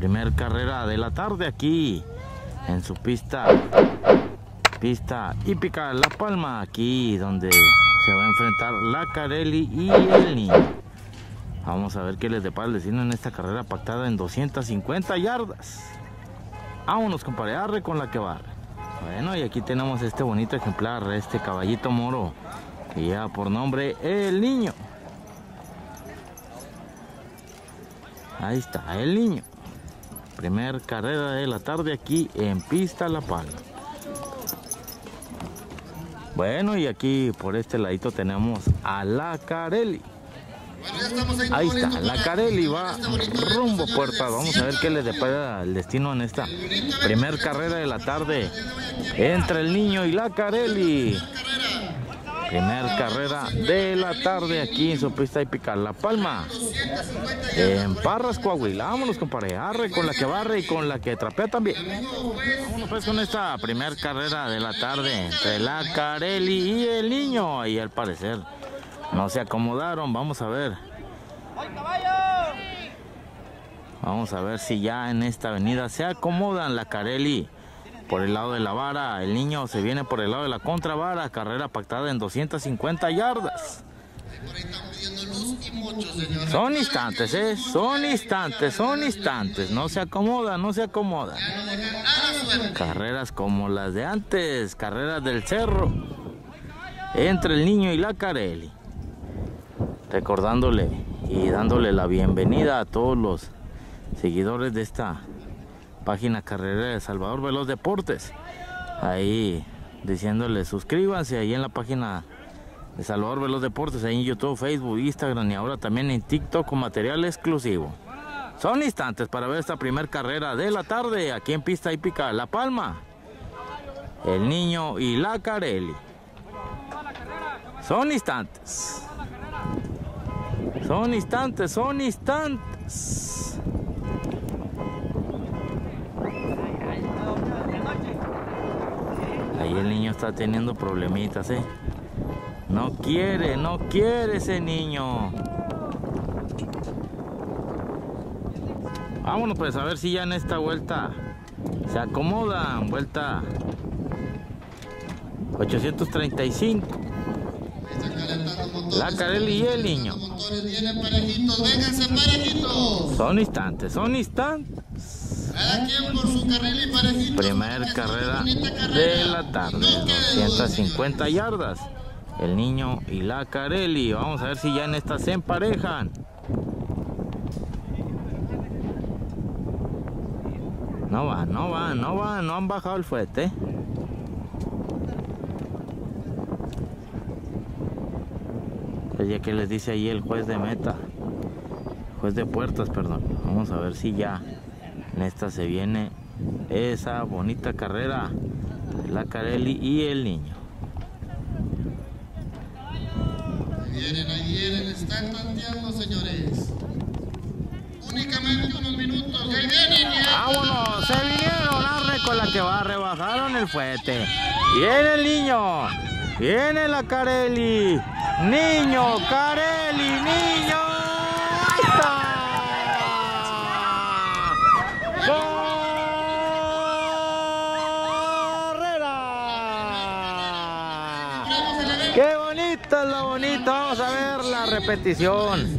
Primer carrera de la tarde aquí en su pista hípica La Palma, aquí donde se va a enfrentar La Karelly y El Niño. Vamos a ver qué les depara el destino en esta carrera pactada en 250 yardas. Vámonos, compadre, arre con la que va. Bueno, y aquí tenemos este bonito ejemplar, este caballito moro, que lleva por nombre El Niño. Ahí está, El Niño. Primer carrera de la tarde aquí en Pista La Palma. Bueno, y aquí por este ladito tenemos a La Karelly. Ahí está, La Karelly va rumbo puerta. Vamos a ver qué les depara el destino en esta primer carrera de la tarde entre El Niño y La Karelly. Primer carrera de la tarde aquí en su pista hípica La Palma, en Parras, Coahuila. Vámonos, compadre, arre con la que barre y con la que trapea también. Vámonos pues con esta primer carrera de la tarde entre La Karelly y El Niño. Y al parecer no se acomodaron. Vamos a ver. Vamos a ver si ya en esta avenida se acomodan. La Karelly por el lado de la vara, El Niño se viene por el lado de la contravara. Carrera pactada en 250 yardas. Son instantes, son instantes. No se acomoda, Carreras como las de antes, carreras del cerro, entre El Niño y La Karelly. Recordándole y dándole la bienvenida a todos los seguidores de esta página carrera de Salvador Veloz Deportes. Ahí diciéndole suscríbanse ahí en la página de Salvador Veloz Deportes, ahí en YouTube, Facebook, Instagram y ahora también en TikTok con material exclusivo. Son instantes para ver esta primer carrera de la tarde aquí en Pista Hípica La Palma. El Niño y La Karelly. Son instantes. Son instantes. Ahí El Niño está teniendo problemitas, ¿eh? No quiere ese niño. Vámonos pues a ver si ya en esta vuelta se acomodan. Vuelta 835. La Karelly y El Niño. Son instantes. Cada quien por su carril y parejito. Primer carrera de la tarde, 250 yardas, El Niño y La Karelly. Vamos a ver si ya en esta se emparejan. No van, no han bajado el fuete. Ya que les dice ahí el juez de meta, juez de puertas, perdón. Vamos a ver si ya en esta se viene esa bonita carrera de La Karelly y El Niño. Ahí vienen, están tanteando, señores. Únicamente unos minutos. Ahí vienen. Vámonos, se vinieron, arre con la que va, rebajaron el fuete. Viene El Niño, viene La Karelly. Niño, Karelly, Niño. ¡Ahí está! Bonito, vamos a ver la repetición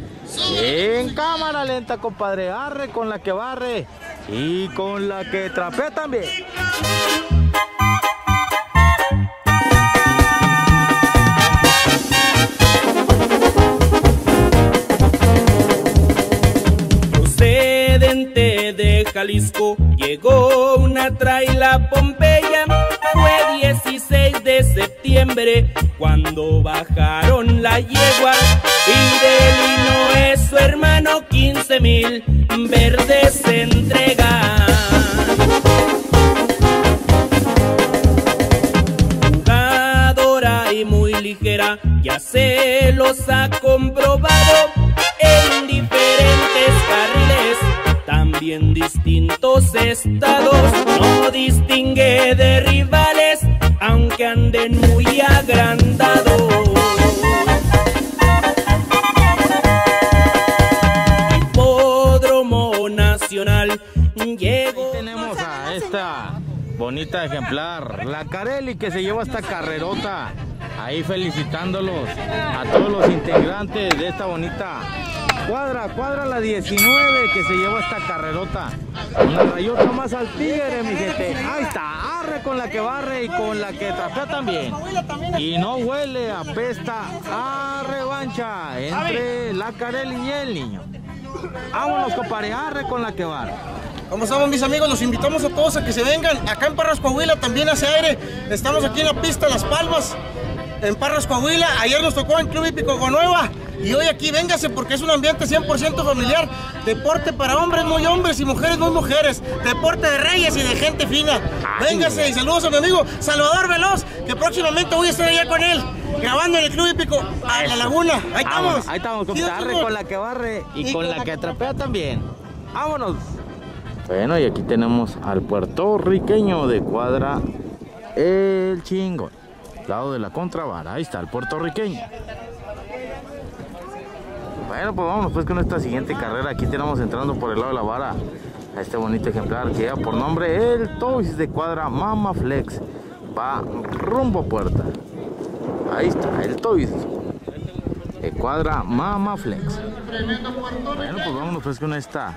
en cámara lenta, compadre. Arre con la que barre y con la que trapea también. Procedente de Jalisco llegó una traila Pompeya. Fue 16 de septiembre cuando bajaron la yegua, y de Lino es su hermano 15,000 verdes se entregan. Jugadora y muy ligera, ya se los ha comprobado en diferentes carriles, también distintos estados. No distingue de rivales, aunque anden muy agrandados. Hipódromo Nacional tenemos a esta bonita ejemplar, la Karely, que se lleva esta carrerota. Ahí felicitándolos a todos los integrantes de esta bonita cuadra, cuadra la 19, que se lleva esta carrerota. Una rayota más al tigre, mi gente. Ahí está, arre con la que barre y con la que trapea también. Y no huele, apesta a revancha entre la Karely y el niño. Vámonos, compadre, arre con la que barre. Como estamos, mis amigos, los invitamos a todos a que se vengan. Acá en Parras, Coahuila, también hace aire. Estamos aquí en la pista Las Palmas, en Parras, Coahuila. Ayer nos tocó en Club Hípico Guanueva. Y hoy aquí véngase porque es un ambiente 100% familiar. Deporte para hombres muy hombres y mujeres muy mujeres. Deporte de reyes y de gente fina. Véngase y saludos a mi amigo Salvador Veloz, que próximamente voy a estar allá con él, grabando en el Club Hípico en La Laguna. Ahí estamos. Ahí estamos, con la que barre y con la que atrapea también. ¡Vámonos! Bueno, y aquí tenemos al puertorriqueño de cuadra El Chingón, lado de la contrabara. Ahí está el puertorriqueño. Bueno, pues vámonos pues con esta siguiente carrera. Aquí tenemos entrando por el lado de la vara a este bonito ejemplar que lleva por nombre El Toys, de cuadra Mama Flex. Va rumbo a puerta. Ahí está, El Toys, de cuadra Mama Flex. Bueno, pues vámonos pues con esta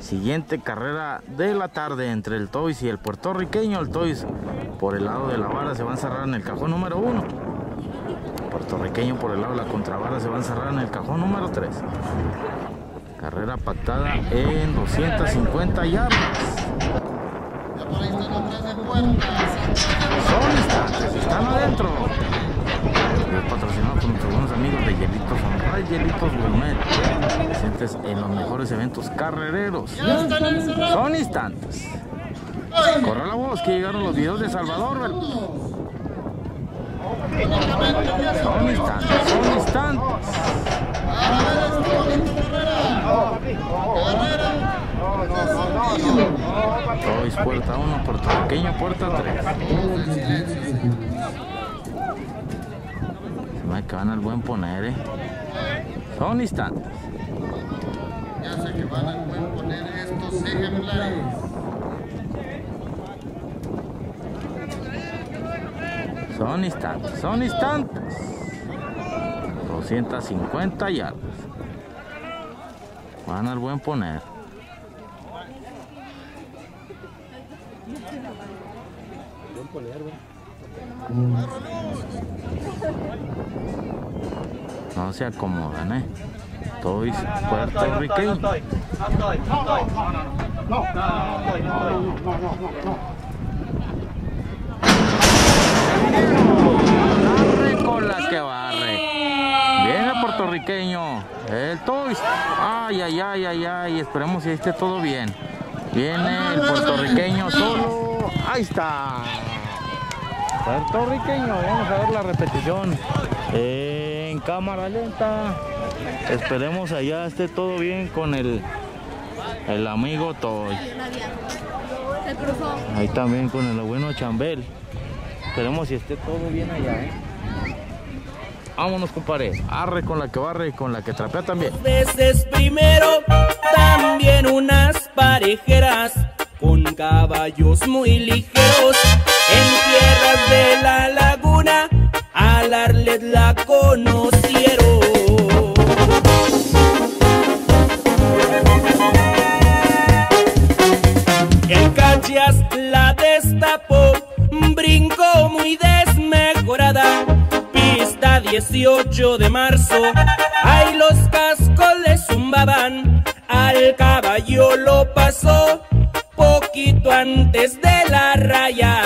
siguiente carrera de la tarde entre El Toys y el puertorriqueño. El Toys por el lado de la vara se va a encerrar en el cajón número 1. Puertorriqueño por el lado de la contrabara se va a encerrar en el cajón número 3. Carrera pactada en 250 yardas. Son instantes, están adentro. Patrocinado por nuestros buenos amigos de Yelitos, Yelitos Gourmet, presentes en los mejores eventos carrereros. Son instantes. Corre la voz que llegaron los videos de Salvador Veloz. Son instantes, son instantes. Toys puerta 1, puertorriqueño puerta 3. Se me acaban al buen poner, Son instantes. Ya sé que van al buen poner estos ejemplares. Son instantes, son instantes. 250 yardas. Van al buen poner. No se acomodan, Toys puertorriqueño. No. La que barre. Viene el puertorriqueño, El Toys. Ay, ay, ay, ay, ay. Esperemos que esté todo bien. Viene el puertorriqueño solo. Ahí está. Puertorriqueño. Vamos a ver la repetición en cámara lenta. Esperemos allá esté todo bien con el amigo Toys. Ahí también con el abuelo Chambel. Esperemos si esté todo bien allá, Vámonos, compadre. Arre con la que barre y con la que trapea también. Dos veces primero, también unas parejeras con caballos muy ligeros en tierras de La Laguna. Al Arlet la conocieron. El Cachas la destapó, brincó muy desmejorada. 18 de marzo, ahí los cascos le zumbaban, al caballo lo pasó, poquito antes de la raya.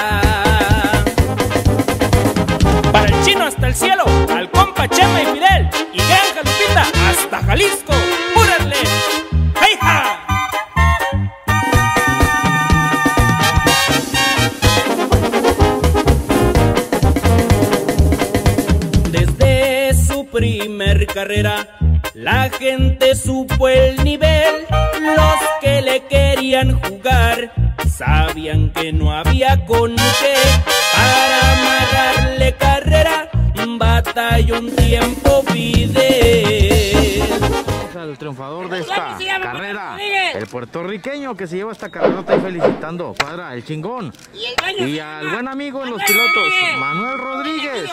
Para el Chino hasta el cielo, al compa Chema y Fidel, y Granja Lupita hasta Jalisco, ¡púrale! ¡Hey, ja! Primer carrera, la gente supo el nivel. Los que le querían jugar sabían que no había con qué. Para amarrarle carrera batalla un tiempo pide. El triunfador de esta carrera, el puertorriqueño que se lleva esta carrerota, y felicitando Cuadra El Chingón y al buen amigo en los pilotos, Manuel Rodríguez.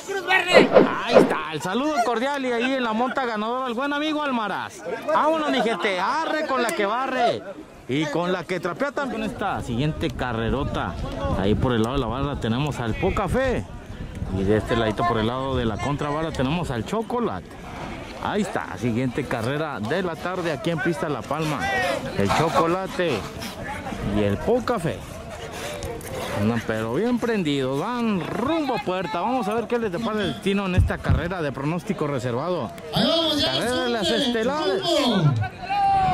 Ahí está, el saludo cordial, y ahí en la monta ganadora el buen amigo Almaraz. Vámonos, mi gente, arre con la que barre y con la que trapea también. Esta siguiente carrerota, ahí por el lado de la barra tenemos al Poca Fe, y de este ladito por el lado de la contrabarra tenemos al Chocolate. Ahí está, siguiente carrera de la tarde aquí en Pista La Palma. El Chocolate y el Poca Fe. Andan pero bien prendidos, van rumbo a puerta. Vamos a ver qué les depara el destino en esta carrera de pronóstico reservado. Carrera de las estelares.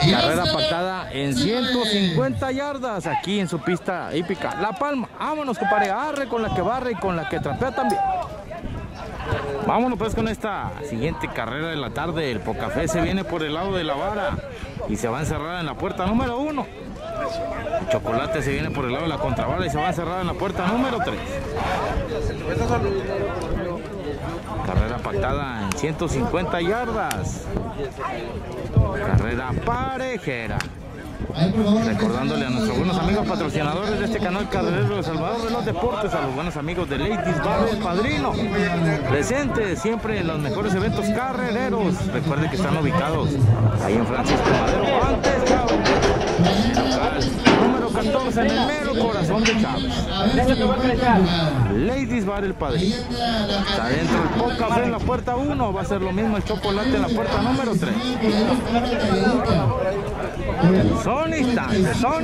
Carrera pactada en 150 yardas aquí en su pista hípica La Palma. Vámonos, compadre, arre con la que barre y con la que trapea también. Vámonos pues con esta siguiente carrera de la tarde. El Poca Fe se viene por el lado de la vara y se va a encerrar en la puerta número 1. El Chocolate se viene por el lado de la contravara y se va a encerrar en la puerta número 3. Carrera pactada en 150 yardas. Carrera parejera. Recordándole a nuestros buenos amigos patrocinadores de este canal, Carrerero de Salvador Veloz Deportes, a los buenos amigos de Lady Isbaro, el padrino, presente siempre en los mejores eventos carrereros. Recuerde que están ubicados ahí en Francisco Madero, antes Chávez, número 14, en el mero corazón de Chávez. Lady Isbaro, el padrino. Está dentro el Poca Fe en la puerta 1, va a ser lo mismo el Chocolate en la puerta número 3. Son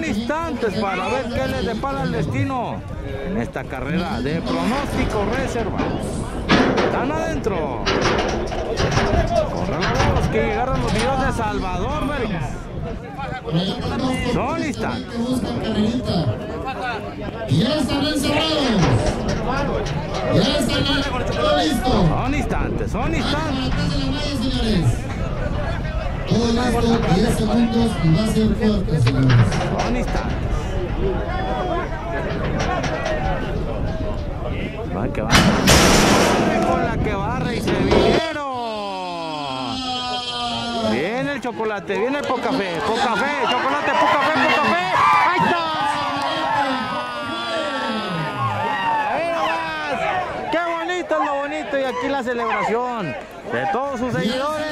instantes para ver qué les depara el destino en esta carrera de pronóstico reservado. Están adentro. Corran la voz que llegaron los videos de Salvador Veloz. Son instantes. Ya están encerrados. Ya están listos. Son instantes. Todo esto, 10 segundos y va a ser fuerte, señores. Va que va. Con la que barre y se vinieron. Viene el Chocolate, viene el Poca Fe. Poca Fe, Chocolate, Poca Fe, Poca Fe. ¡Ahí está! ¡Qué bonito es lo bonito! Y aquí la celebración de todos sus seguidores.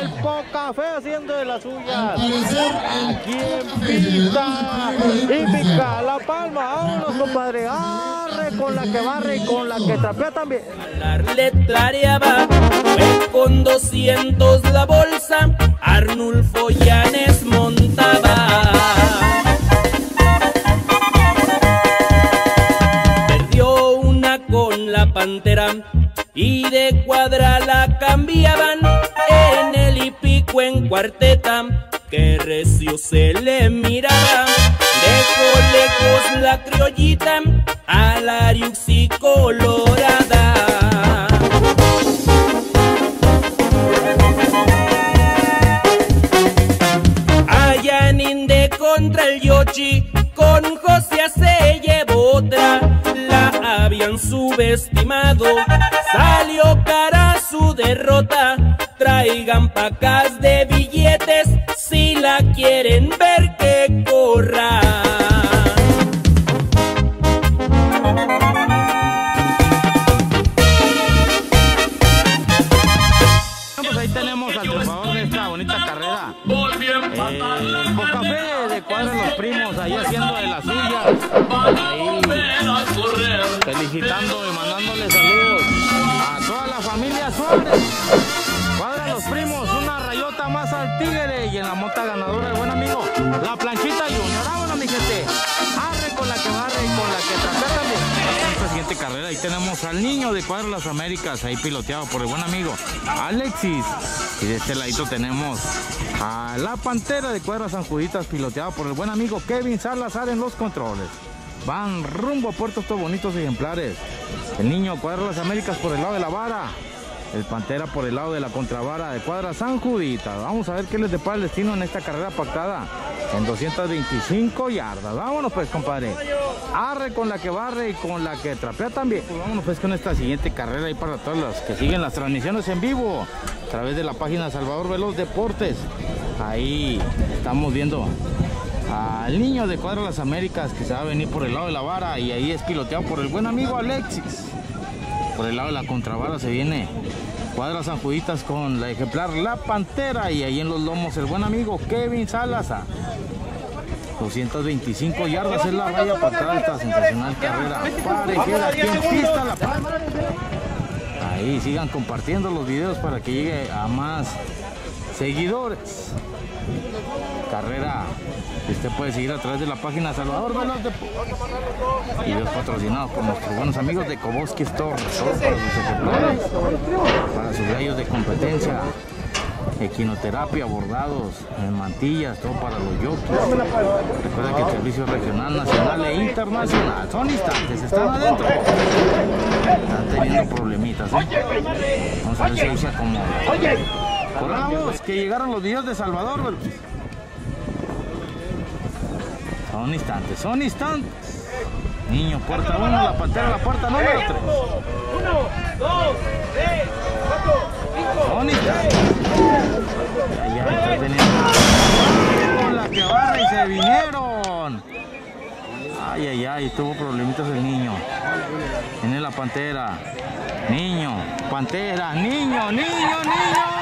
El Poca Fe haciendo de las suyas aquí en Pista Hípica La Palma. Vámonos, compadre, arre con la que barre y con la que trapea también. La letraria va con 200 la bolsa. Arnulfo Llanes montaba, perdió una con La Pantera y de cuadra la cambiaban en el hípico en cuarteta, que recio se le miraba. Dejó lejos la criollita a la Ariuxi colorada. Allá en Inde contra el Yochi, con José se llevó otra. La habían subestimado, salió cara su derrota. Traigan pacas de billetes si la quieren ver que corra. Pues ahí tenemos al triunfador de esta bonita carrera. El Poca Fe de Cuadra Los Primos, ahí haciendo de las suyas. Ahí felicitando y mandándole saludos a toda la familia Suárez. Cuadra Los Primos, una rayota más al tigre, y en la mota ganadora el buen amigo La Planchita Junior. Vámonos, mi gente, arre con la que barre y con la que trapea también. En esta siguiente carrera ahí tenemos al niño de Cuadra Las Américas, ahí piloteado por el buen amigo Alexis, y de este ladito tenemos a La Pantera de Cuadra San Juditas, piloteado por el buen amigo Kevin Salazar en los controles. Van rumbo a puertos estos bonitos ejemplares. El niño Cuadra Las Américas por el lado de la vara El Pantera por el lado de la contravara de Cuadra San Juditas. Vamos a ver qué les depara el destino en esta carrera pactada en 225 yardas. Vámonos pues, compadre. Arre con la que barre y con la que trapea también. Pues vámonos pues con esta siguiente carrera y para todas las que siguen las transmisiones en vivo a través de la página Salvador Veloz Deportes. Ahí estamos viendo al niño de Cuadra Las Américas que se va a venir por el lado de la vara y ahí es piloteado por el buen amigo Alexis. Por el lado de la contravara se viene Cuadra San Juditas con la ejemplar La Pantera y ahí en los lomos el buen amigo Kevin Salazar. 225 yardas es la raya para atrás esta sensacional carrera parejera aquí en Pista La Palma. Ahí sigan compartiendo los videos para que llegue a más seguidores. Carrera que usted puede seguir a través de la página Salvador Veloz Deportes. Videos patrocinados por nuestros buenos amigos de Koboski Store, para sus ejemplares, para sus gallos de competencia, equinoterapia, bordados, mantillas, todo para los jockeys. Recuerda que el servicio regional, nacional e internacional son instantes, están adentro. Están teniendo problemitas, ¿eh? Vamos a ver si usa como... Corramos, que llegaron los videos de Salvador Veloz. Son instantes, son instantes. Niño, puerta 1, La Pantera, la puerta número 3. 1, 2, 3, 4, 5. Son instantes. Ya teniendo... Con la que barra y se vinieron. Ay, ay, ay, tuvo problemitas el niño. Tiene La Pantera. Niño, Pantera, niño, niño, niño.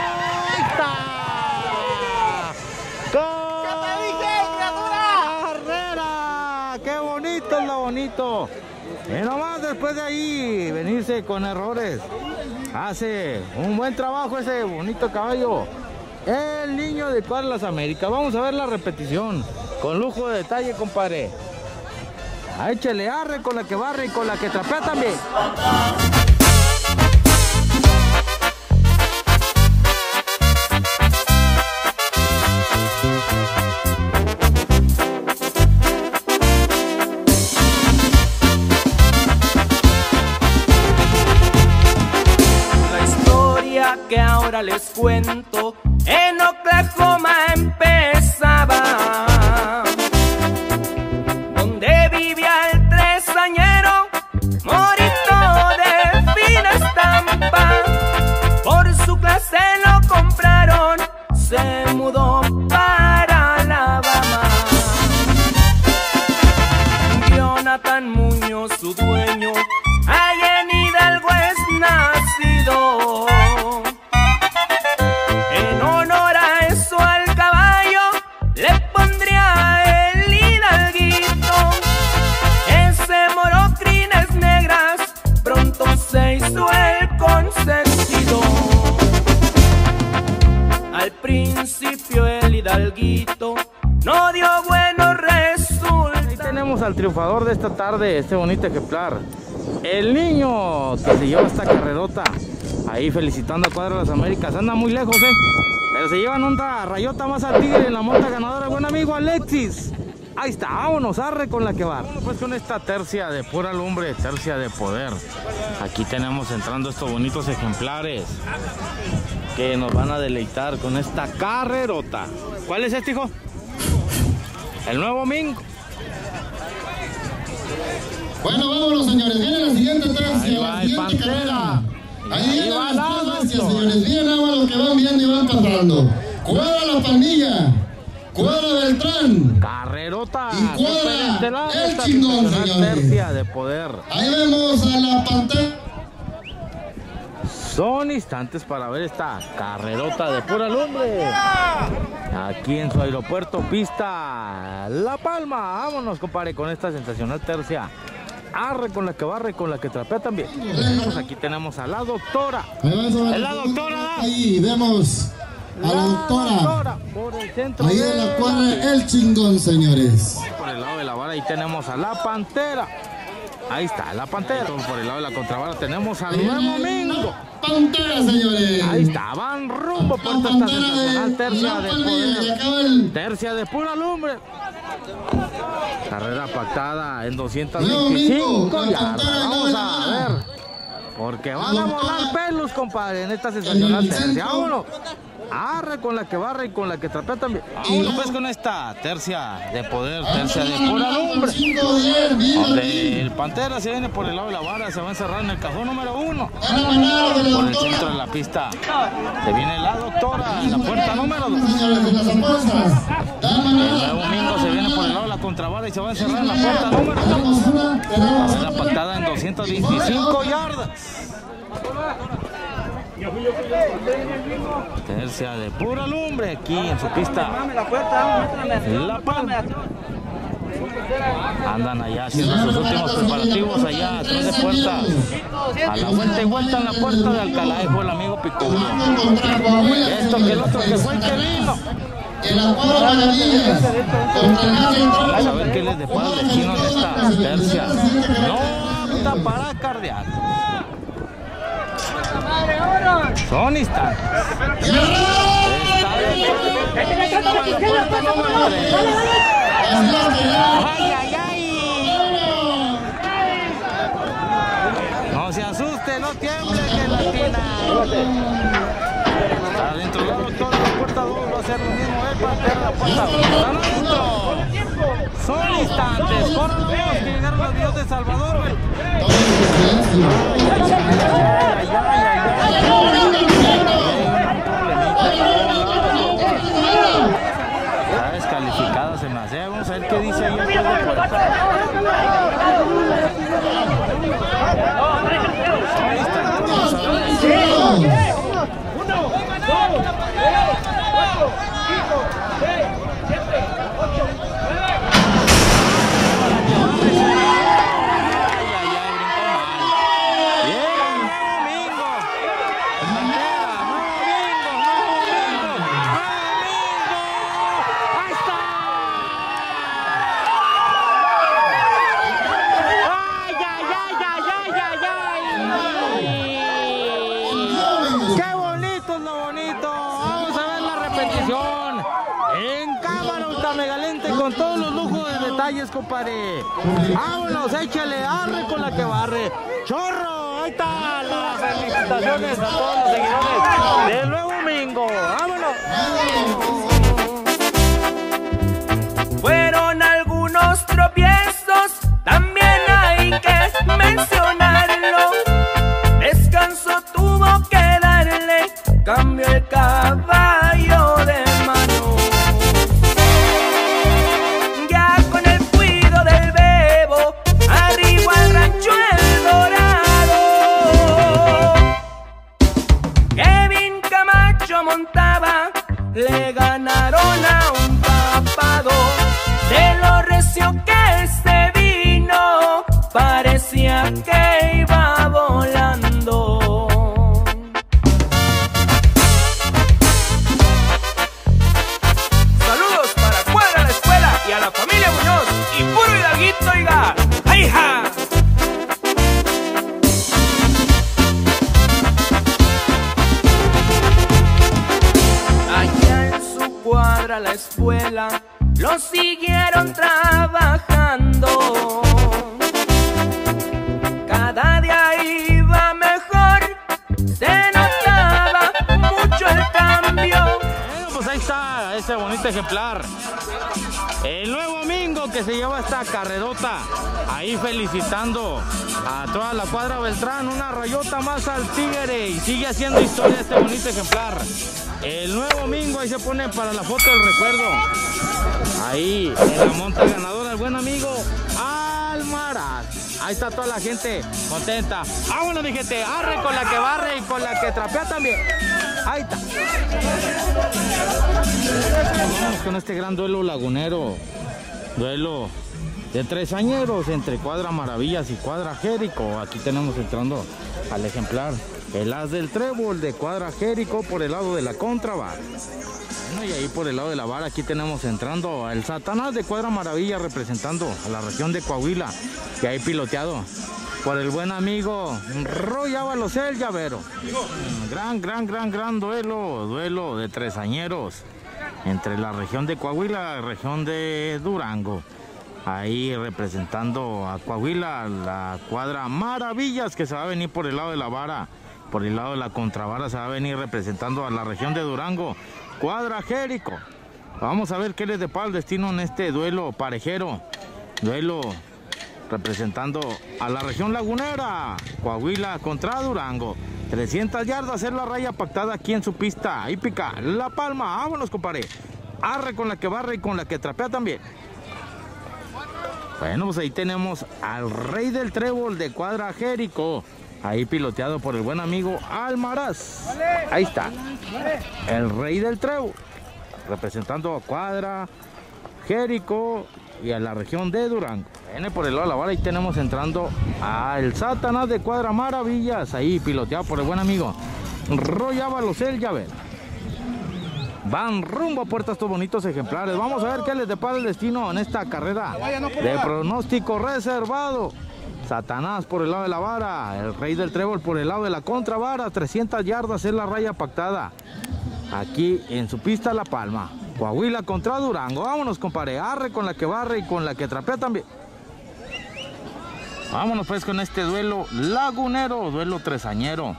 Bonito. Y nomás después de ahí venirse con errores. Hace un buen trabajo ese bonito caballo. El niño de Cuadra Las Américas. Vamos a ver la repetición. Con lujo de detalle, compadre. Échale, arre con la que barre y con la que trapea también. Les cuento, en Oklahoma empezaba, donde vivía el tresañero, morito de fina estampa. Por su clase lo compraron, se mudó para Alabama. Jonathan Muñoz, su dueño, allá en Hidalgo es nacido. No dio buenos resultados. Ahí tenemos al triunfador de esta tarde, este bonito ejemplar, el niño que se lleva esta carrerota. Ahí felicitando a Cuadra Las Américas. Anda muy lejos, pero se llevan onda rayota más al tigre en la monta ganadora, buen amigo Alexis. Ahí está, vámonos, arre con la que va. Bueno, pues con esta tercia de pura lumbre, tercia de poder. Aquí tenemos entrando estos bonitos ejemplares que nos van a deleitar con esta carrerota. ¿Cuál es este, hijo? El nuevo Mingo. Bueno, vámonos, señores. Viene la siguiente tercia, la siguiente carrera. Ahí vienen las tercias, señores. Vienen aguas los que van viendo y van pasando. Cuadra La Pandilla, Cuadra Beltrán, carrerota, y Cuadra El Chingón, señores. Tercia de poder. Ahí vemos a La Pantera. Son instantes para ver esta carrerota de pura lumbre. Aquí en su aeropuerto, Pista La Palma. Vámonos, compadre, con esta sensacional tercia. Arre con la que barre y con la que trapea también. Pues aquí tenemos a La Doctora. La Doctora. Ahí vemos a La Doctora. Por el centro. Ahí en la cuadra El Chingón, señores. Por el lado de la vara ahí tenemos a La Pantera. Ahí está, La Pantera. Por el lado de la contravara tenemos al nuevo Mingo. Pantera, señores. Ahí está, van rumbo por esta sensacional tercia de poder. Tercia de pura lumbre. Carrera pactada en 225 yardas. Vamos a ver Porque van a volar pelos, compadre, en esta sensacional tercia. Vámonos. Arre con la que barre y con la que trapea también. Vámonos pues con esta tercia de poder, tercia de pura lumbre. Donde el Pantera se viene por el lado de la vara, se va a encerrar en el cajón número 1. Por el centro de la pista se viene la Doctora en la puerta número 2. El Domingo se viene por el lado de la contravara y se va a encerrar en la puerta número 3. Va a hacer la patada en 225 yardas. Tercia de pura lumbre aquí en su pista La Palma. Andan allá haciendo sus últimos preparativos allá atrás de puerta. A la vuelta y vuelta en la puerta de Alcalá dejó el amigo Picudo. Esto que el otro que fue el que vino. Vamos a ver qué les depara el destino en esta tercia. No apta para cardear. Son instantes. ¡Ay, ay, ay! No se asuste, no tiemble, que la esquina. Adentro de la Doctora, la puerta 2 va a ser lo mismo, Pantera, la puerta 2. ¡Están adentro! Son instantes, corran los que llegaron los dios de Salvador. Está descalificada, se me hace. Vamos a ver qué dice ahí el juego por acá. Compadre, vámonos, échale, arre con la que barre, chorro, ahí está, las felicitaciones a todos los seguidores del nuevo domingo, vámonos. Fueron algunos tropiezos, también hay que mencionarlo, descanso tuvo que darle, cambió el caballo de mano. Montaba, le ganaron a un papado, de lo recio que se vino, parecía que iba volando. Saludos para Cuadra la Escuela y a la familia Muñoz y puro hidalguito, oiga, hija. Cuadra la Escuela, lo siguieron trabajando. Cada día iba mejor, se notaba mucho el cambio. Bueno, pues ahí está ese bonito ejemplar. El nuevo domingo que se lleva esta carrerota. Ahí felicitando a toda la cuadra Beltrán. Una rayota más al tigre. Y sigue haciendo historia este bonito ejemplar. El nuevo domingo ahí se pone para la foto del recuerdo. Ahí en la monta ganadora el buen amigo Almaraz. Ahí está toda la gente contenta. Vámonos mi gente. Arre con la que barre y con la que trapea también. Ahí está. Vamos con este gran duelo lagunero. Duelo de tresañeros entre Cuadra Maravillas y Cuadra Jerico. Aquí tenemos entrando al ejemplar el as del trébol de Cuadra Jerico por el lado de la contravara. Bueno, y ahí por el lado de la vara aquí tenemos entrando al Satanás de Cuadra Maravilla representando a la región de Coahuila. Y ahí piloteado por el buen amigo Roy Ávalos, el llavero. Gran duelo, duelo de tresañeros entre la región de Coahuila y la región de Durango. ahí representando a Coahuila, la cuadra Maravillas, que se va a venir por el lado de la vara, por el lado de la contravara, se va a venir representando a la región de Durango, cuadra Jerico. Vamos a ver qué les depara el destino en este duelo parejero, duelo representando a la región lagunera, Coahuila contra Durango. 300 yardas es la raya pactada aquí en su pista hípica La Palma. Vámonos, compadre. Arre con la que barre y con la que trapea también. Bueno, pues ahí tenemos al rey del trébol de cuadra Jerico, ahí piloteado por el buen amigo Almaraz. Ahí está, el rey del trébol, representando a cuadra Jerico y a la región de Durango. Viene por el lado de la vara, ahí tenemos entrando al Satanás de cuadra Maravillas, ahí piloteado por el buen amigo Roy Ávalos, el llaver. Van rumbo a puertas estos bonitos ejemplares. Vamos a ver qué les depara el destino en esta carrera de pronóstico reservado. Satanás por el lado de la vara, el rey del trébol por el lado de la contravara. 300 yardas es la raya pactada aquí en su pista La Palma, Coahuila contra Durango. Vámonos, compadre. Arre con la que barre y con la que trapea también. Vámonos pues con este duelo lagunero, duelo tresañero,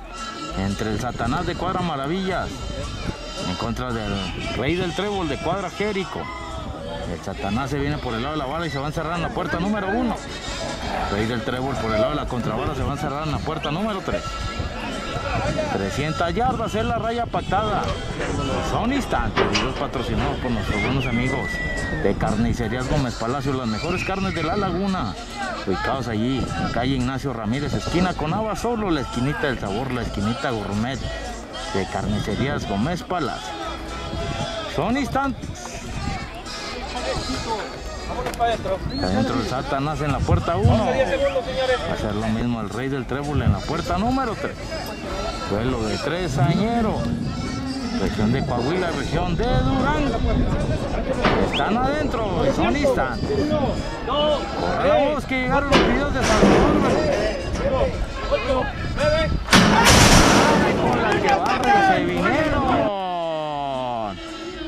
entre el Satanás de cuadra Maravillas en contra del rey del trébol de cuadra Jerico. El Satanás se viene por el lado de la bala y se va a encerrar en la puerta número 1. El rey del trébol por el lado de la contrabala se va a encerrar en la puerta número 3. 300 yardas es la raya pactada. Son instantes, y los patrocinados por nuestros buenos amigos de Carnicerías Gómez Palacio, las mejores carnes de La Laguna, ubicados allí en calle Ignacio Ramírez, esquina con Ava Solo, la esquinita del sabor, la esquinita gourmet de Carnicerías Gómez Palacio. Son instantes. Adentro el Satanás en la puerta 1. Va a ser lo mismo el rey del trébol en la puerta número 3. Duelo de tresañero, región de Coahuila, región de Durango. Están adentro, son instantes. Corremos que llegaron los videos de Salvador Veloz. Con la que barre se vinieron.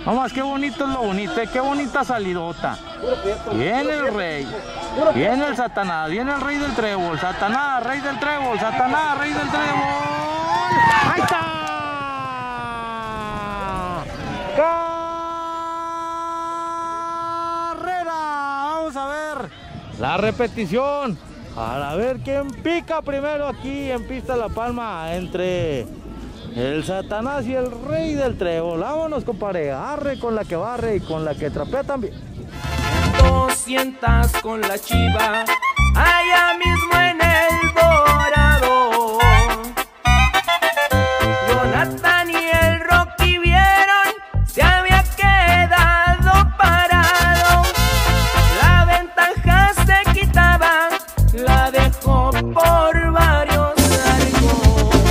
Vamos, qué bonito es lo bonito, qué bonita salidota. Viene el rey, viene el Satanás, viene el rey del trébol. Satanás, rey del trébol, Satanás, rey del trébol. ¡Ahí está! ¡Carrera! Vamos a ver la repetición para ver quién pica primero aquí en pista La Palma, entre el Satanás y el rey del trébol. Vámonos, compadre. Arre con la que barre y con la que trapea también. 200 con la chiva, allá mismo en el dorado. Jonathan y el Rocky vieron, se había quedado parado. La ventaja se quitaba, la dejó por varios largos.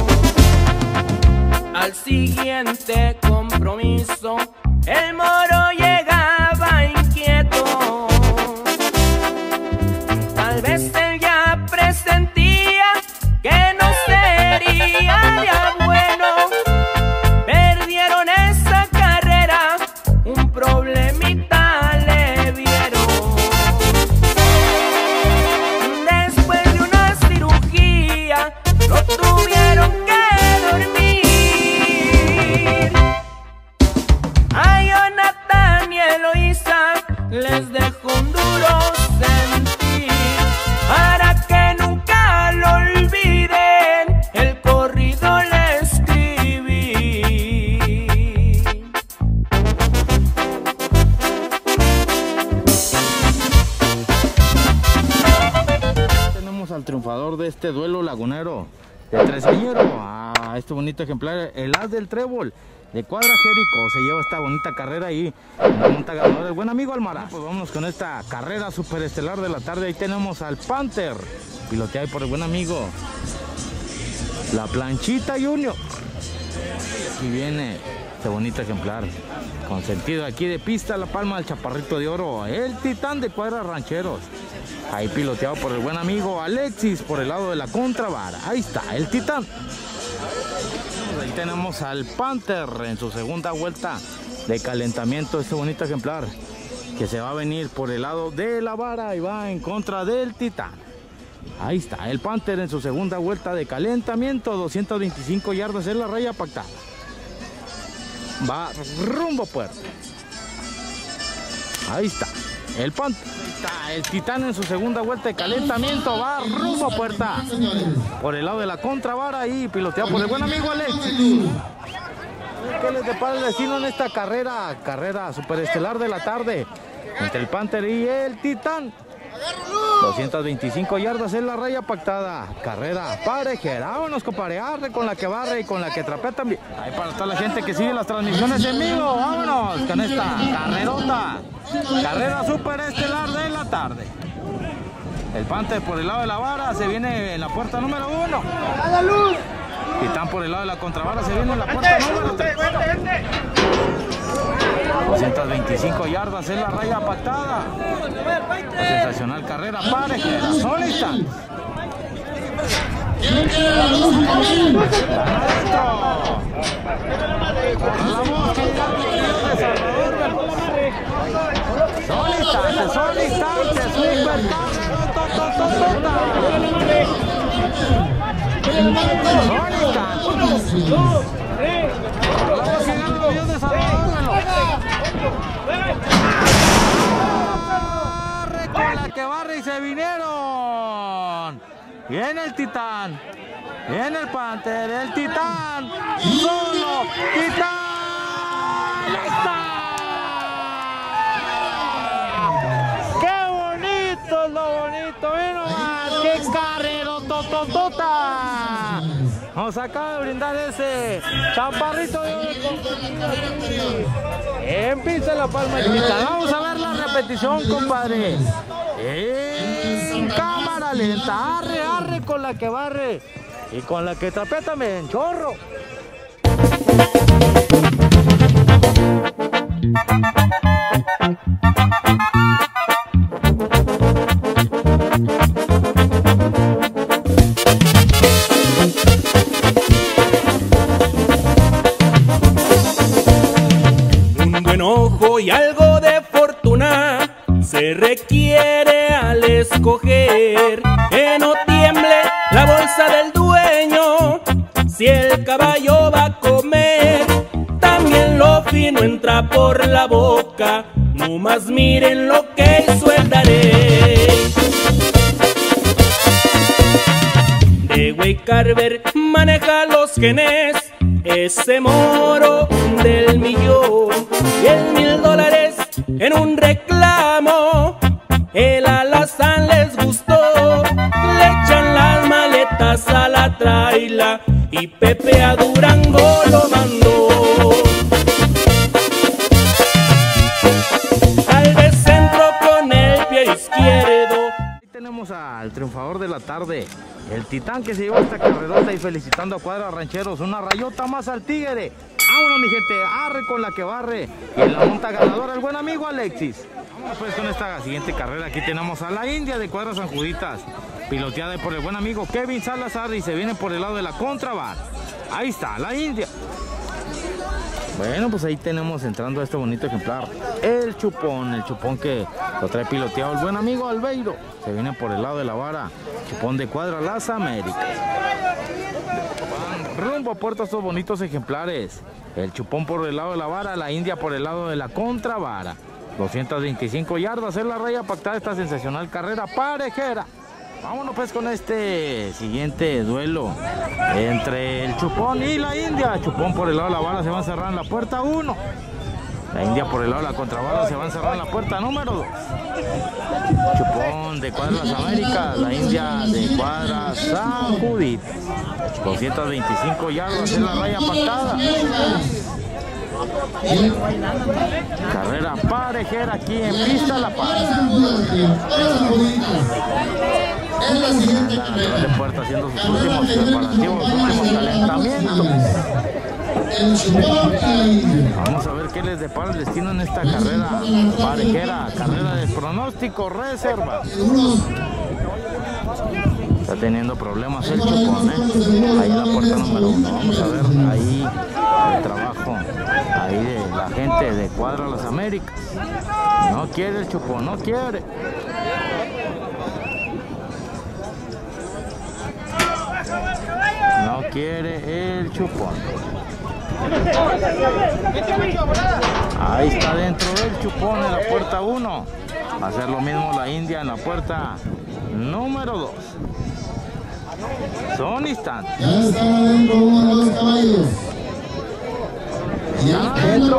Al siguiente compromiso, el moro llegaba inquieto. Tal vez él ya presentía que no sería ya bueno. Perdieron esa carrera, un problemita le vieron. Después de una cirugía, lo tuvieron que dormir. A Jonathan y Eloísa les dejó un duro sentir, para que nunca lo olviden, el corrido le escribí. Tenemos al triunfador de este duelo lagunero, el tresañero, a este bonito ejemplar, el as del trébol de cuadra Jerico. Se lleva esta bonita carrera ahí en la monta ganadora del buen amigo Almaraz. Pues vámonos con esta carrera superestelar de la tarde. Ahí tenemos al Panther, piloteado por el buen amigo La Planchita Junior. Y viene este bonito ejemplar, consentido aquí de pista La Palma, el chaparrito de oro, el titán de cuadra Rancheros, ahí piloteado por el buen amigo Alexis por el lado de la contravara. Ahí está el titán. Ahí tenemos al Panther en su segunda vuelta de calentamiento, este bonito ejemplar que se va a venir por el lado de la vara y va en contra del Titán. Ahí está, el Panther en su segunda vuelta de calentamiento, 225 yardas en la raya pactada. Va rumbo puerto. Ahí está, el Panther. El Titán en su segunda vuelta de calentamiento va rumbo a puerta por el lado de la contravara y piloteado por el buen amigo Alexis. ¿Qué les depara el destino en esta carrera? Carrera superestelar de la tarde entre el Panther y el Titán. 225 yardas en la raya pactada. Carrera parejera. Vámonos con parearre, con la que barre y con la que trapea también. Ahí para toda la gente que sigue las transmisiones en vivo. Vámonos con esta carrerota. Carrera superestelar de la tarde. El Panther por el lado de la vara se viene en la puerta número 1. ¡A la luz! Titán por el lado de la contravara se viene en la puerta número 3. 225 yardas en la raya pactada. La sensacional carrera parejera, solita. La que barre y se vinieron. Viene el Titán, viene el Panther, el Titán, solo Titán. ¡Está! ¡Qué bonito es lo bonito! ¡Ven nomás! ¡Qué carrero tototota! Nos acaba de brindar ese chaparrito de oro en Pista La Palma. Vamos a ver la repetición, compadre. En cámara lenta, arre, arre con la que barre y con la que trapea también, chorro. Un buen ojo y algo de fortuna se requiere al escoger, que no tiemble la bolsa del dueño si el caballo va a comer. También lo fino entra por la boca, no más miren lo que hizo el Darey. De Wey Carver maneja los genes, ese moro del millón y el $1000 en un reclamo, el alazán les gustó. Le echan las maletas a la traila y Pepe a Durango lo mandó. Al de centro con el pie izquierdo. Ahí tenemos al triunfador de la tarde, el Titán, que se llevó esta carrerota, y felicitando a Cuadra Rancheros, una rayota más al tigre. Vámonos, mi gente, arre con la que barre y en la monta ganadora el buen amigo Alexis. Vamos pues con esta siguiente carrera. Aquí tenemos a la India de Cuadra San Juditas, piloteada por el buen amigo Kevin Salazar, y se viene por el lado de la contrabar. Ahí está, la India. Bueno, pues ahí tenemos entrando a este bonito ejemplar el Chupón. El Chupón que lo trae piloteado el buen amigo Albeiro. Se viene por el lado de la vara, Chupón de Cuadra Las Américas. Rumbo a puerto estos bonitos ejemplares. El Chupón por el lado de la vara, la India por el lado de la contravara. 225 yardas en la raya pactada esta sensacional carrera parejera. Vámonos pues con este siguiente duelo entre el Chupón y la India. Chupón por el lado de la vara se va a cerrar en la puerta 1. La India por el lado de la contravara se va a cerrar en la puerta número 2. Chupón de Cuadra Las Américas, la India de Cuadra San Juditas. 225 yardas en la raya pactada. Carrera parejera aquí en Pista La Palma. La puerta haciendo sus últimos preparativos, sus últimos calentamientos. Vamos a ver qué les depara el destino en esta carrera parejera, carrera de pronóstico reserva. Está teniendo problemas el Chupón, ahí en la puerta número 1. Vamos a ver ahí el trabajo ahí de la gente de Cuadra Las Américas. No quiere el chupón, no quiere. No quiere el chupón. Ahí está dentro del chupón en la puerta 1. Va a hacer lo mismo la India en la puerta número 2. Son instantes. Ya está dentro uno de los caballos. Ya dentro.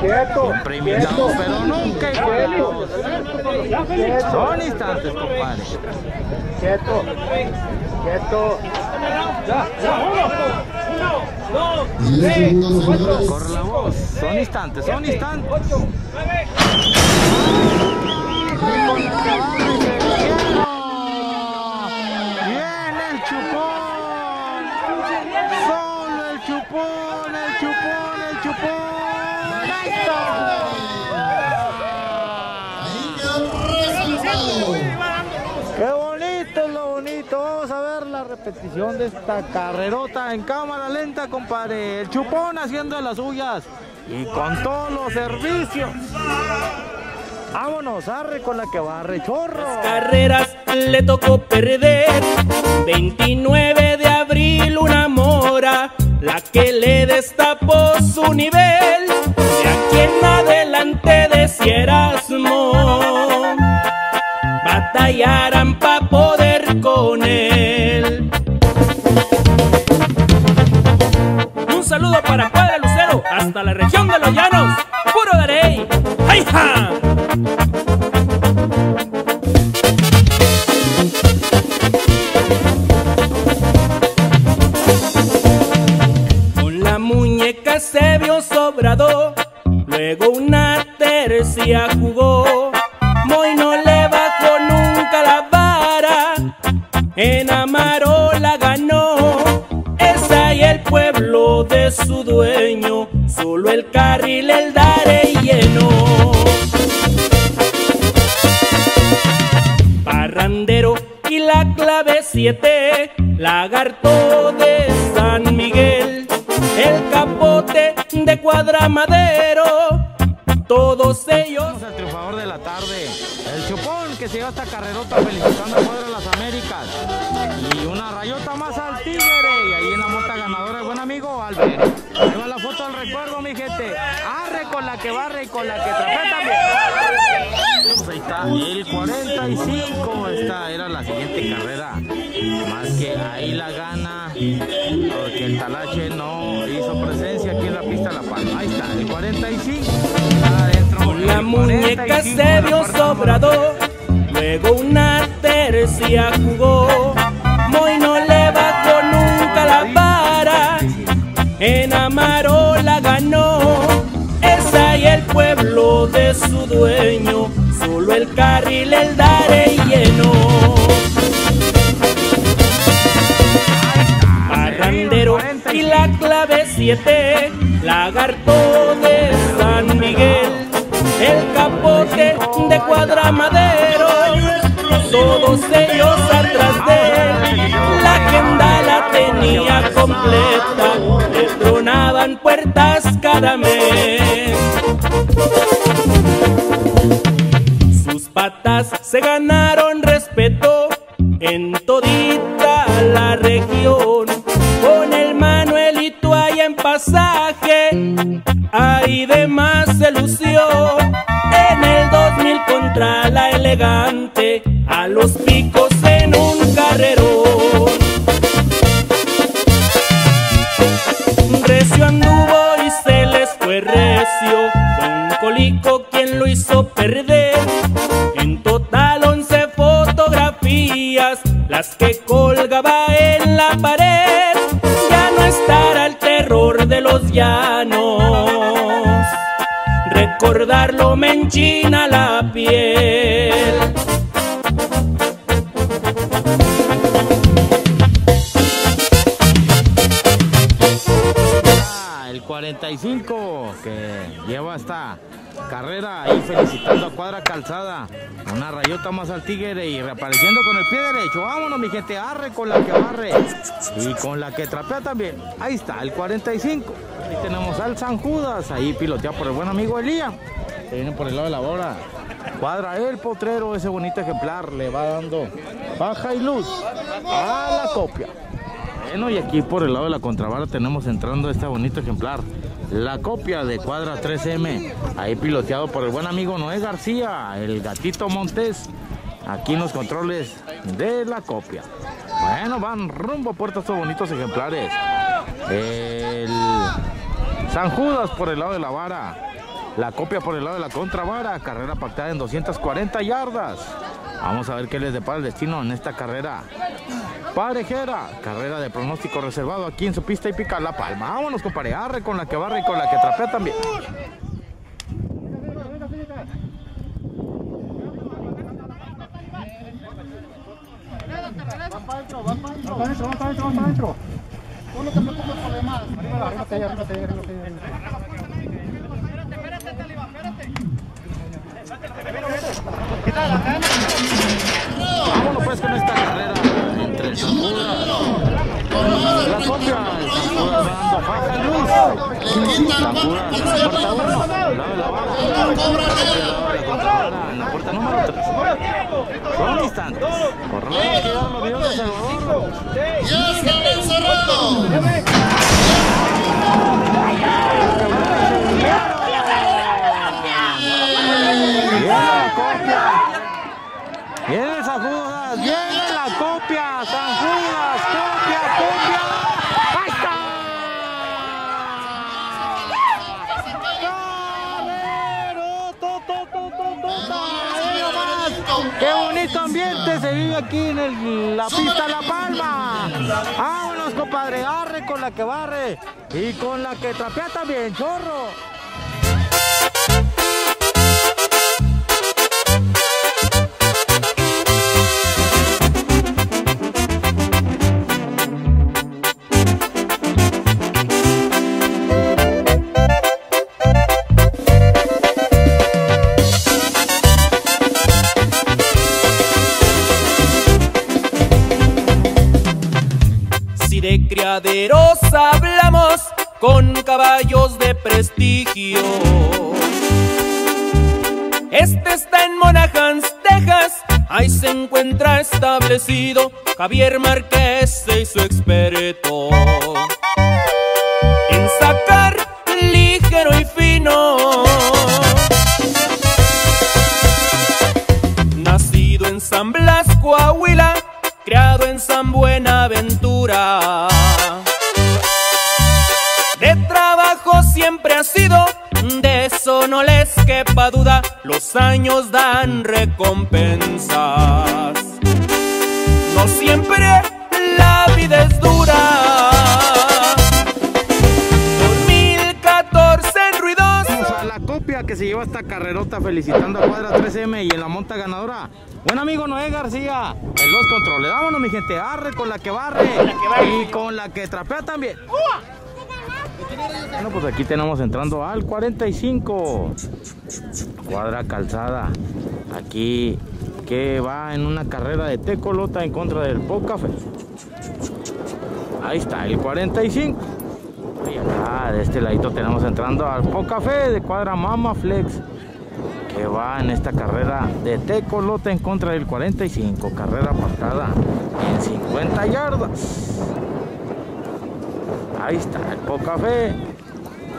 Siempre invitado, pero nunca igualados. Son instantes, compadre. Quieto. Quieto. Uno, dos, tres. Corre la voz. Son instantes, son instantes. Viene el chupón. Solo el chupón, el chupón, el chupón. Ahí está. Qué bonito, lo bonito. Vamos a ver la repetición de esta carrerota en cámara lenta, compadre. El chupón haciendo las suyas y con todos los servicios. Vámonos, arre con la que barre, chorro. Las carreras le tocó perder. 29 de abril una mora, la que le destapó su nivel. De aquí en adelante decía Erasmo, batallarán pa' poder con él. Un saludo para Cuadra Lucero, hasta la región de los llanos. Puro Darey, ¡ay, ja! Con la muñeca se vio sobrado, luego una tercia jugó. Moy no le bajó nunca la vara, en Amarola ganó. Esa y el pueblo de su dueño, solo el carril el Darey llenó. Parrandero y la clave 7, lagarto de San Miguel, el capote de Cuadra Madero, todos ellos. Vamos al triunfador de la tarde, el chupón que se lleva esta carrerota felicitando a Cuadra Las Américas. Y una rayota más al tigre, y ahí en la mota ganadora el buen amigo Albert. Ahí va la foto del recuerdo, mi gente. Arre con la que barre y con la que trapea también. Ahí está, el 45, esta era la siguiente carrera, más que ahí la gana, porque el talache no hizo presencia aquí en la pista La Palma. Ahí está, el 45, adentro. Con la muñeca se vio sobrado, luego una tercia jugó, Moy no le bajó nunca la vara, en Amarola ganó. Esa y el pueblo de su dueño, solo el carril el Darey llenó. Parrandero y la clave 7, lagarto de San Miguel, el capote de Cuadra Madero, todos ellos atrás de él. La agenda la tenía completa, le tronaban puertas cada mes. Patas se ganaron respeto en todita la región. Con el Manuelito allá en pasaje, ahí de más se lució. En el 2000 contra la elegante, a los picos en un carrerón. Recio anduvo y se les fue recio. Don Colico quien lo hizo perder. En total 11 fotografías, las que colgaba en la pared. Ya no estará el terror de los llanos, recordarlo me enchina la piel. El 45 que lleva esta carrera y felicitamos. la Cuadra Calzada. Una rayota más al tigre y reapareciendo con el pie derecho. Vámonos, mi gente, arre con la que barre y con la que trapea también. Ahí está, el 45. Ahí tenemos al San Judas, ahí piloteado por el buen amigo Elías. Se viene por el lado de la bora. Cuadra El Potrero, ese bonito ejemplar, le va dando baja y luz a la copia. Bueno, y aquí por el lado de la contrabarra tenemos entrando este bonito ejemplar, la copia de Cuadra 3M, ahí piloteado por el buen amigo Noé García, el gatito Montes, aquí en los controles de la copia. Bueno, van rumbo a puerto estos bonitos ejemplares. El San Judas por el lado de la vara, la copia por el lado de la contravara, carrera pactada en 240 yardas. Vamos a ver qué les depara el destino en esta carrera parejera, carrera de pronóstico reservado aquí en su pista hípica La Palma. Vámonos, compadre, arre con la que barre y con la que trapea también. Vámonos pues con esta carrera entre el San Judas, la copia, el San Judas dando faja luz, San Judas en la puerta 1, al lado de la vara, en la puerta número 3, son instantes, por la hora que dan los videos de Salvador. ¡Ya está encerrado! Viene San Judas, viene la copia, San Judas, copia, copia. ¡Ahí está! ¡Cabero! ¡Tot, tot, tot, tot, tot! ¡Qué bonito ambiente se vive aquí en la pista La Palma! ¡Vámonos, compadre! ¡Arre con la que barre! Y con la que trapea también, chorro. De criaderos hablamos con caballos de prestigio. Este está en Monahans, Texas, ahí se encuentra establecido Javier Márquez y su experto en sacar ligero y fino. Nacido en San Blas, Coahuila, creado en San Buenaventura, de trabajo siempre ha sido, de eso no les quepa duda, los años dan recompensas. No siempre la vida es dura. 2014 en ruidoso. Vamos a la copia que se lleva esta carrerota, felicitando a Cuadra 3M y en la monta ganadora. Buen amigo Noé García, en los controles. Vámonos, mi gente, arre con la que barre y con la que trapea también. Bueno, pues aquí tenemos entrando al 45, Cuadra Calzada, aquí que va en una carrera de tecolota en contra del Poca Fe. Ahí está, el 45. Y acá, de este ladito tenemos entrando al Poca Fe de Cuadra Mama Flex, que va en esta carrera de tecolote en contra del 45, carrera apartada en 50 yardas. Ahí está el Poca Fe,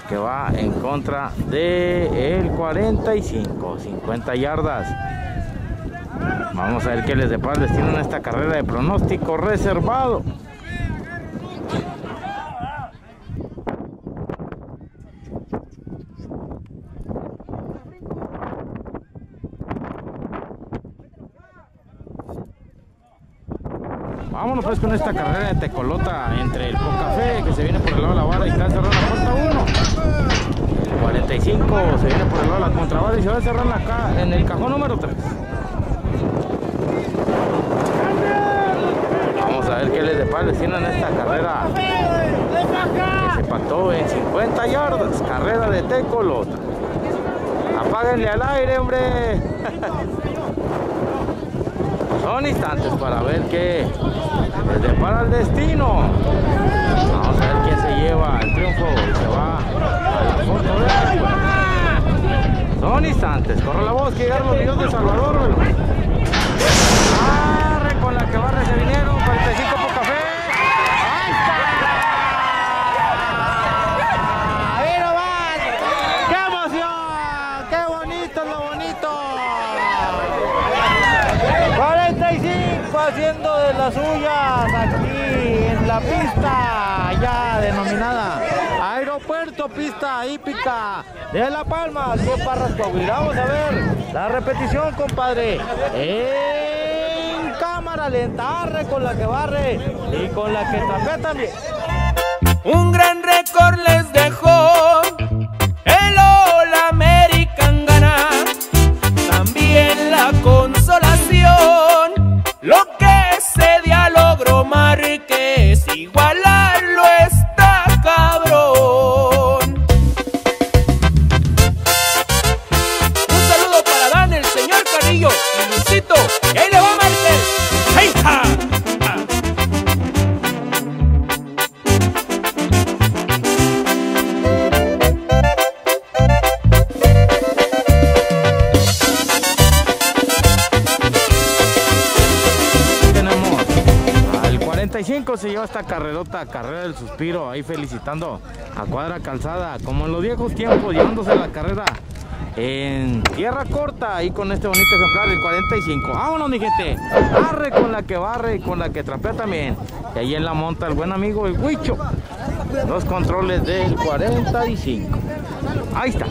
que va en contra del 45, 50 yardas. Vamos a ver qué les depara el destino en esta carrera de pronóstico reservado. Vámonos pues con esta carrera de tecolota entre el Poca Fe, que se viene por el lado de la vara y está cerrada la puerta 1. El 45 se viene por el lado de la contravara y se va a cerrar en el cajón número 3. Vamos a ver qué les depara el destino en esta carrera que se pactó en 50 yardas, carrera de tecolota. Apáguenle al aire, hombre. Son instantes para ver qué les depara el destino. Vamos a ver quién se lleva el triunfo. Se va a la foto de... Son instantes. Corre la voz que llegaron los minutos de Salvador. Barre con la que barre se vinieron. 45 Poca Fe. ¡Ahí está! ¡Ahí no va! ¡Qué emoción! ¡Qué bonito es lo bonito! 45 haciendo de las suyas aquí en la pista ya denominada Aeropuerto Pista Hípica de La Palma, aquí en Parras, Coahuila. Vamos a ver la repetición, compadre. En cámara lenta, arre con la que barre y con la que trapea también. Un gran récord les dejó el All American gana, también la consolación, lo que ese día logró Márquez igualarlo está cabrón. Y ahí le va Márquez. ¡Hey, ja! ¡Ah! Tenemos al 45, se lleva esta carrerota, carrera del suspiro. Ahí felicitando a Cuadra Calzada, como en los viejos tiempos, llevándose la carrera en tierra corta y con este bonito ejemplar del 45. Vámonos, mi gente. Barre con la que barre y con la que trapea también. Y ahí en la monta el buen amigo el Huicho. Los controles del 45. Ahí está.